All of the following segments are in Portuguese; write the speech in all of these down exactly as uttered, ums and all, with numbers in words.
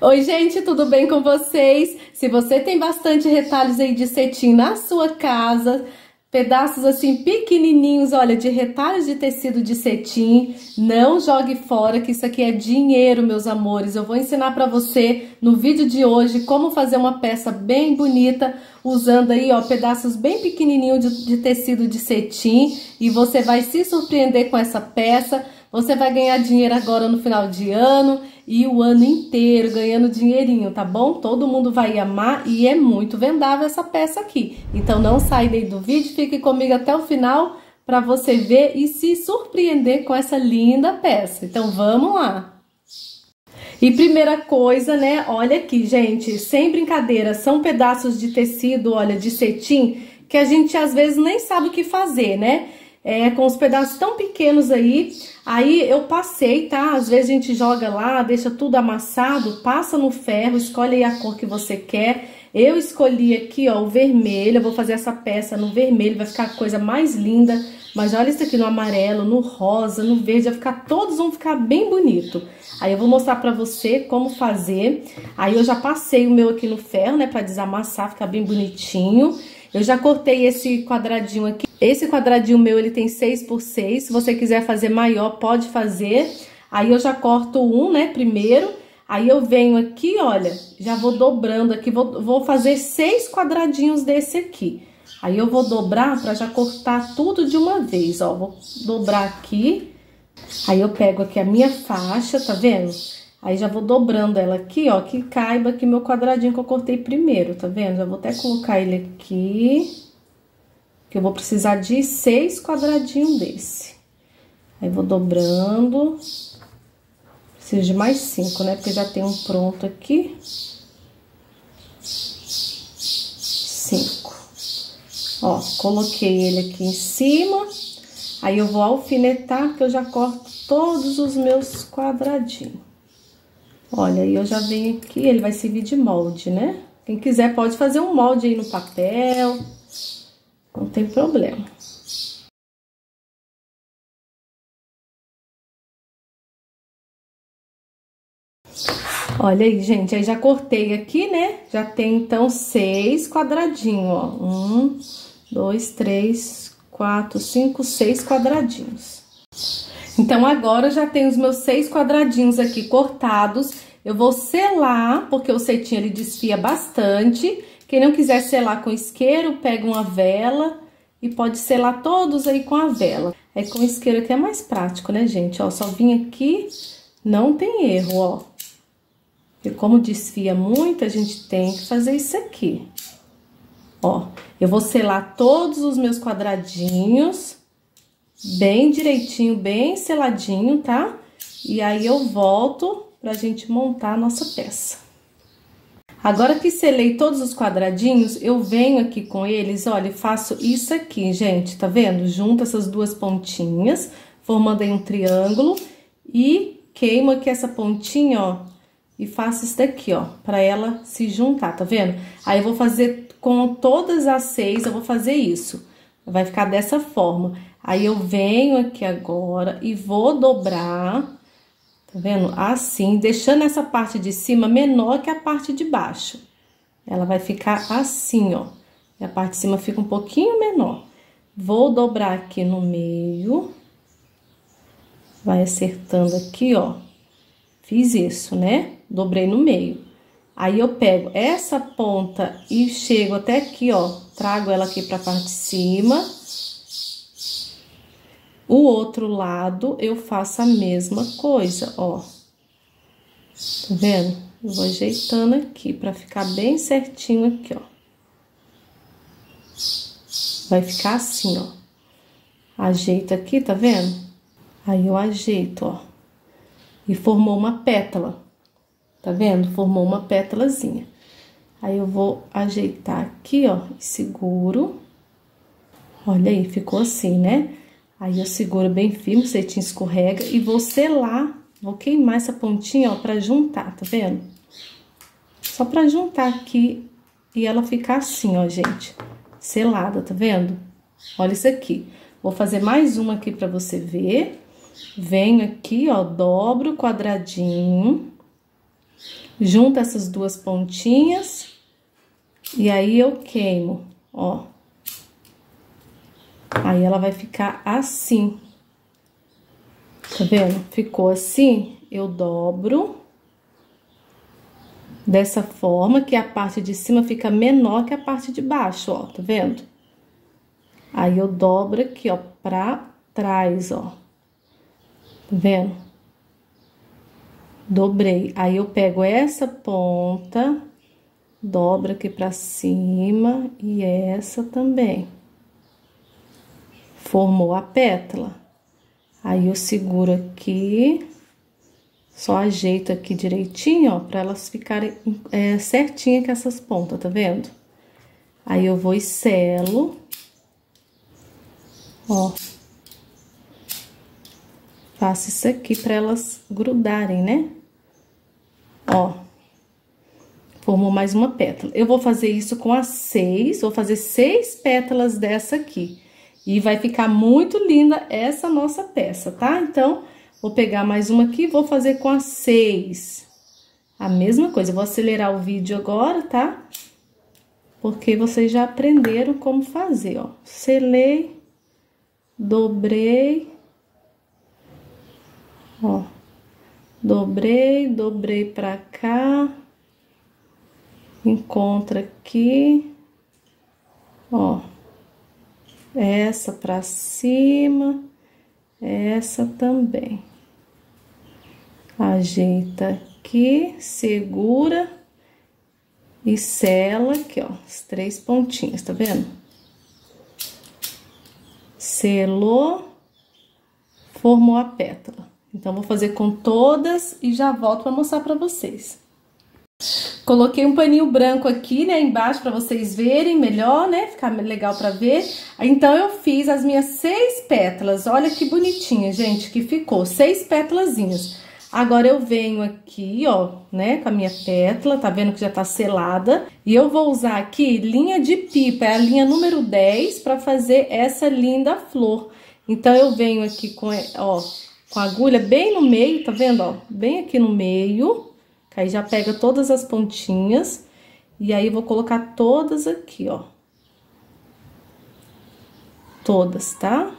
Oi, gente, tudo bem com vocês? Se você tem bastante retalhos aí de cetim na sua casa, pedaços assim pequenininhos, olha, de retalhos de tecido de cetim, não jogue fora, que isso aqui é dinheiro, meus amores. Eu vou ensinar para você no vídeo de hoje como fazer uma peça bem bonita usando aí, ó, pedaços bem pequenininhos de, de tecido de cetim, e você vai se surpreender com essa peça. Você vai ganhar dinheiro agora no final de ano e o ano inteiro ganhando dinheirinho, tá bom? Todo mundo vai amar e é muito vendável essa peça aqui. Então não sai daí do vídeo, fique comigo até o final para você ver e se surpreender com essa linda peça. Então vamos lá! E primeira coisa, né? Olha aqui, gente, sem brincadeira, são pedaços de tecido, olha, de cetim, que a gente às vezes nem sabe o que fazer, né? É, com os pedaços tão pequenos aí, aí eu passei, tá? Às vezes a gente joga lá, deixa tudo amassado, passa no ferro, escolhe aí a cor que você quer. Eu escolhi aqui, ó, o vermelho, eu vou fazer essa peça no vermelho, vai ficar a coisa mais linda. Mas olha isso aqui no amarelo, no rosa, no verde, vai ficar, todos vão ficar bem bonito. Aí eu vou mostrar pra você como fazer. Aí eu já passei o meu aqui no ferro, né, pra desamassar, ficar bem bonitinho. Eu já cortei esse quadradinho aqui. Esse quadradinho meu, ele tem seis por seis. Se você quiser fazer maior, pode fazer. Aí eu já corto um, né, primeiro. Aí eu venho aqui, olha, já vou dobrando aqui. Vou, vou fazer seis quadradinhos desse aqui. Aí eu vou dobrar pra já cortar tudo de uma vez, ó. Vou dobrar aqui. Aí eu pego aqui a minha faixa, tá vendo? Aí já vou dobrando ela aqui, ó, que caiba aqui meu quadradinho que eu cortei primeiro, tá vendo? Já vou até colocar ele aqui, que eu vou precisar de seis quadradinhos desse. Aí vou dobrando, preciso de mais cinco, né? Porque já tem um pronto aqui. Cinco. Ó, coloquei ele aqui em cima, aí eu vou alfinetar, que eu já corto todos os meus quadradinhos. Olha, aí eu já venho aqui, ele vai servir de molde, né? Quem quiser pode fazer um molde aí no papel, não tem problema. Olha aí, gente, aí já cortei aqui, né? Já tem, então, seis quadradinhos, ó. Um, dois, três, quatro, cinco, seis quadradinhos. Então, agora eu já tenho os meus seis quadradinhos aqui cortados. Eu vou selar, porque o cetim, ele desfia bastante. Quem não quiser selar com isqueiro, pega uma vela e pode selar todos aí com a vela. É com isqueiro que é mais prático, né, gente? Ó, só vim aqui, não tem erro, ó. E como desfia muito, a gente tem que fazer isso aqui. Ó, eu vou selar todos os meus quadradinhos bem direitinho, bem seladinho, tá? E aí eu volto pra gente montar a nossa peça. Agora que selei todos os quadradinhos, eu venho aqui com eles, olha, e faço isso aqui, gente, tá vendo? Junto essas duas pontinhas, formando aí um triângulo, e queimo aqui essa pontinha, ó, e faço isso daqui, ó, pra ela se juntar, tá vendo? Aí eu vou fazer com todas as seis, eu vou fazer isso. Vai ficar dessa forma. Aí eu venho aqui agora e vou dobrar, tá vendo? Assim, deixando essa parte de cima menor que a parte de baixo. Ela vai ficar assim, ó. E a parte de cima fica um pouquinho menor. Vou dobrar aqui no meio. Vai acertando aqui, ó. Fiz isso, né? Dobrei no meio. Aí eu pego essa ponta e chego até aqui, ó. Trago ela aqui pra parte de cima. O outro lado eu faço a mesma coisa, ó. Tá vendo? Eu vou ajeitando aqui pra ficar bem certinho aqui, ó. Vai ficar assim, ó. Ajeito aqui, tá vendo? Aí eu ajeito, ó. E formou uma pétala. Tá vendo? Formou uma pétalazinha. Aí eu vou ajeitar aqui, ó, e seguro. Olha aí, ficou assim, né? Aí eu seguro bem firme, o cetim escorrega, e vou selar, vou queimar essa pontinha, ó, pra juntar, tá vendo? Só pra juntar aqui e ela ficar assim, ó, gente, selada, tá vendo? Olha isso aqui. Vou fazer mais uma aqui pra você ver. Venho aqui, ó, dobro o quadradinho, junto essas duas pontinhas e aí eu queimo, ó. Aí ela vai ficar assim. Tá vendo? Ficou assim, eu dobro dessa forma que a parte de cima fica menor que a parte de baixo, ó, tá vendo? Aí eu dobro aqui, ó, pra trás, ó. Tá vendo? Dobrei. Aí eu pego essa ponta, dobro aqui pra cima e essa também. Formou a pétala. Aí eu seguro aqui, só ajeito aqui direitinho, ó, pra elas ficarem é, certinha com essas pontas, tá vendo? Aí eu vou e selo, ó. Faço isso aqui pra elas grudarem, né? Ó, formou mais uma pétala. Eu vou fazer isso com as seis, vou fazer seis pétalas dessa aqui. E vai ficar muito linda essa nossa peça, tá? Então, vou pegar mais uma aqui e vou fazer com as seis. A mesma coisa, eu vou acelerar o vídeo agora, tá? Porque vocês já aprenderam como fazer, ó. Selei, dobrei, ó. Dobrei, dobrei pra cá. Encontra aqui, ó. Essa pra cima, essa também. Ajeita aqui, segura e sela aqui, ó, as três pontinhas, tá vendo? Selou, formou a pétala. Então, vou fazer com todas e já volto pra mostrar pra vocês. Coloquei um paninho branco aqui, né, embaixo pra vocês verem melhor, né, ficar legal pra ver. Então, eu fiz as minhas seis pétalas, olha que bonitinha, gente, que ficou, seis pétalazinhas. Agora, eu venho aqui, ó, né, com a minha pétala, tá vendo que já tá selada. E eu vou usar aqui linha de pipa, é a linha número dez, pra fazer essa linda flor. Então, eu venho aqui com, ó, com a agulha bem no meio, tá vendo, ó, bem aqui no meio. Aí já pega todas as pontinhas e aí eu vou colocar todas aqui, ó. Todas, tá?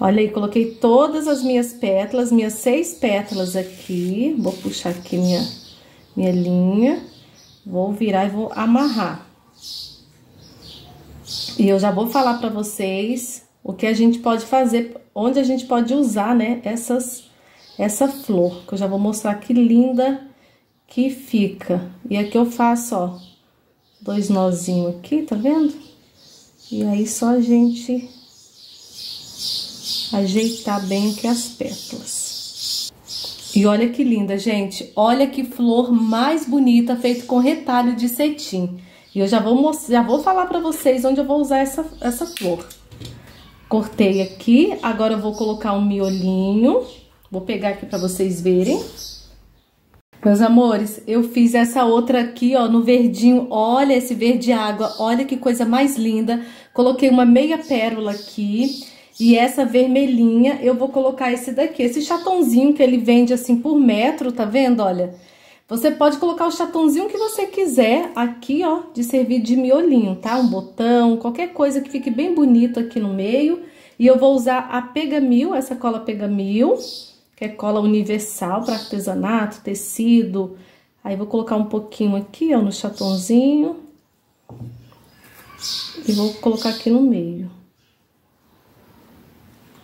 Olha aí, coloquei todas as minhas pétalas, minhas seis pétalas aqui. Vou puxar aqui minha, minha linha, vou virar e vou amarrar. E eu já vou falar pra vocês o que a gente pode fazer, onde a gente pode usar, né, essas, essa flor. Que eu já vou mostrar que linda que fica. E aqui eu faço, ó, dois nozinhos aqui, tá vendo? E aí só a gente ajeitar bem aqui as pétalas. E olha que linda, gente. Olha que flor mais bonita, feito com retalho de cetim. E eu já vou mostrar, já vou falar pra vocês onde eu vou usar essa, essa flor. Cortei aqui, agora eu vou colocar um miolinho. Vou pegar aqui pra vocês verem. Meus amores, eu fiz essa outra aqui, ó, no verdinho. Olha esse verde água, olha que coisa mais linda. Coloquei uma meia pérola aqui. E essa vermelhinha, eu vou colocar esse daqui. Esse chatãozinho que ele vende assim por metro, tá vendo? Olha. Você pode colocar o chatãozinho que você quiser aqui, ó, de servir de miolinho, tá? Um botão, qualquer coisa que fique bem bonito aqui no meio. E eu vou usar a Pegamil, essa cola Pegamil, que é cola universal para artesanato, tecido. Aí vou colocar um pouquinho aqui, ó, no chatãozinho. E vou colocar aqui no meio.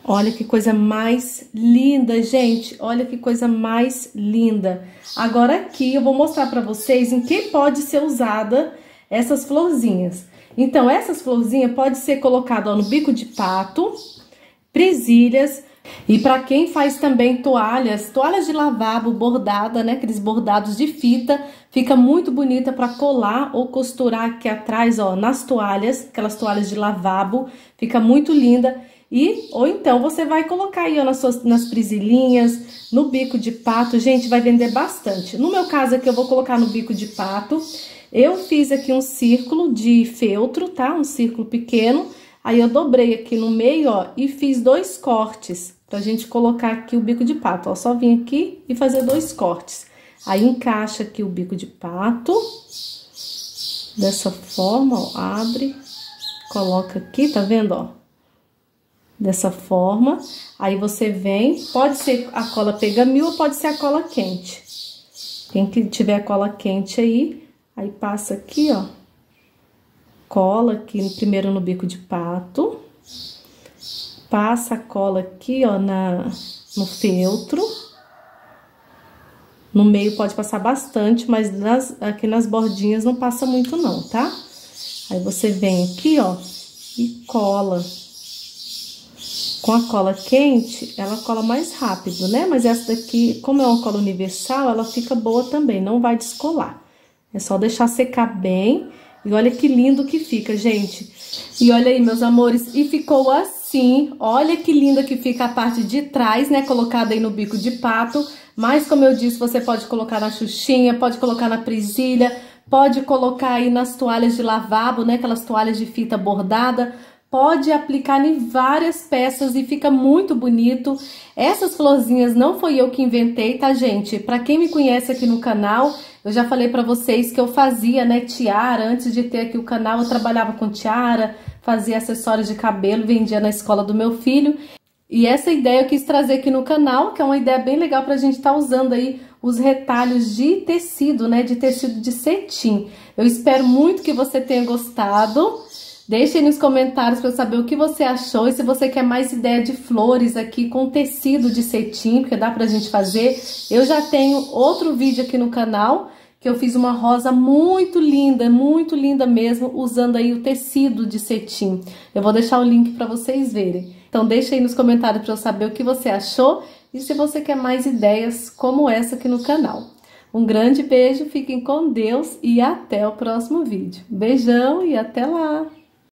Olha que coisa mais linda, gente. Olha que coisa mais linda. Agora aqui eu vou mostrar pra vocês em que pode ser usada essas florzinhas. Então, essas florzinhas pode ser colocada, ó, no bico de pato, presilhas. E pra quem faz também toalhas, toalhas de lavabo bordada, né? Aqueles bordados de fita. Fica muito bonita pra colar ou costurar aqui atrás, ó, nas toalhas. Aquelas toalhas de lavabo. Fica muito linda. E, ou então, você vai colocar aí, ó, nas, suas, nas presilhinhas, no bico de pato. Gente, vai vender bastante. No meu caso aqui, eu vou colocar no bico de pato. Eu fiz aqui um círculo de feltro, tá? Um círculo pequeno. Aí, eu dobrei aqui no meio, ó, e fiz dois cortes pra gente colocar aqui o bico de pato, ó. Só vim aqui e fazer dois cortes. Aí, encaixa aqui o bico de pato. Dessa forma, ó, abre, coloca aqui, tá vendo, ó? Dessa forma. Aí, você vem, pode ser a cola Pegamil ou pode ser a cola quente. Quem que tiver a cola quente aí, aí passa aqui, ó. Cola aqui primeiro no bico de pato, passa a cola aqui, ó, na, no feltro. No meio pode passar bastante, mas nas, aqui nas bordinhas não passa muito não, tá? Aí você vem aqui, ó, e cola. Com a cola quente, ela cola mais rápido, né? Mas essa daqui, como é uma cola universal, ela fica boa também, não vai descolar. É só deixar secar bem. E olha que lindo que fica, gente. E olha aí, meus amores, e ficou assim. Olha que linda que fica a parte de trás, né? Colocada aí no bico de pato. Mas, como eu disse, você pode colocar na xuxinha, pode colocar na presilha, pode colocar aí nas toalhas de lavabo, né? Aquelas toalhas de fita bordada. Pode aplicar em várias peças e fica muito bonito. Essas florzinhas não foi eu que inventei, tá, gente? Pra quem me conhece aqui no canal, eu já falei pra vocês que eu fazia, né, tiara. Antes de ter aqui o canal, eu trabalhava com tiara, fazia acessórios de cabelo, vendia na escola do meu filho. E essa ideia eu quis trazer aqui no canal, que é uma ideia bem legal pra gente tá usando aí os retalhos de tecido, né, de tecido de cetim. Eu espero muito que você tenha gostado. Deixe aí nos comentários para eu saber o que você achou e se você quer mais ideia de flores aqui com tecido de cetim, porque dá pra gente fazer. Eu já tenho outro vídeo aqui no canal que eu fiz uma rosa muito linda, muito linda mesmo, usando aí o tecido de cetim. Eu vou deixar o link para vocês verem. Então deixa aí nos comentários para eu saber o que você achou e se você quer mais ideias como essa aqui no canal. Um grande beijo, fiquem com Deus e até o próximo vídeo. Beijão e até lá!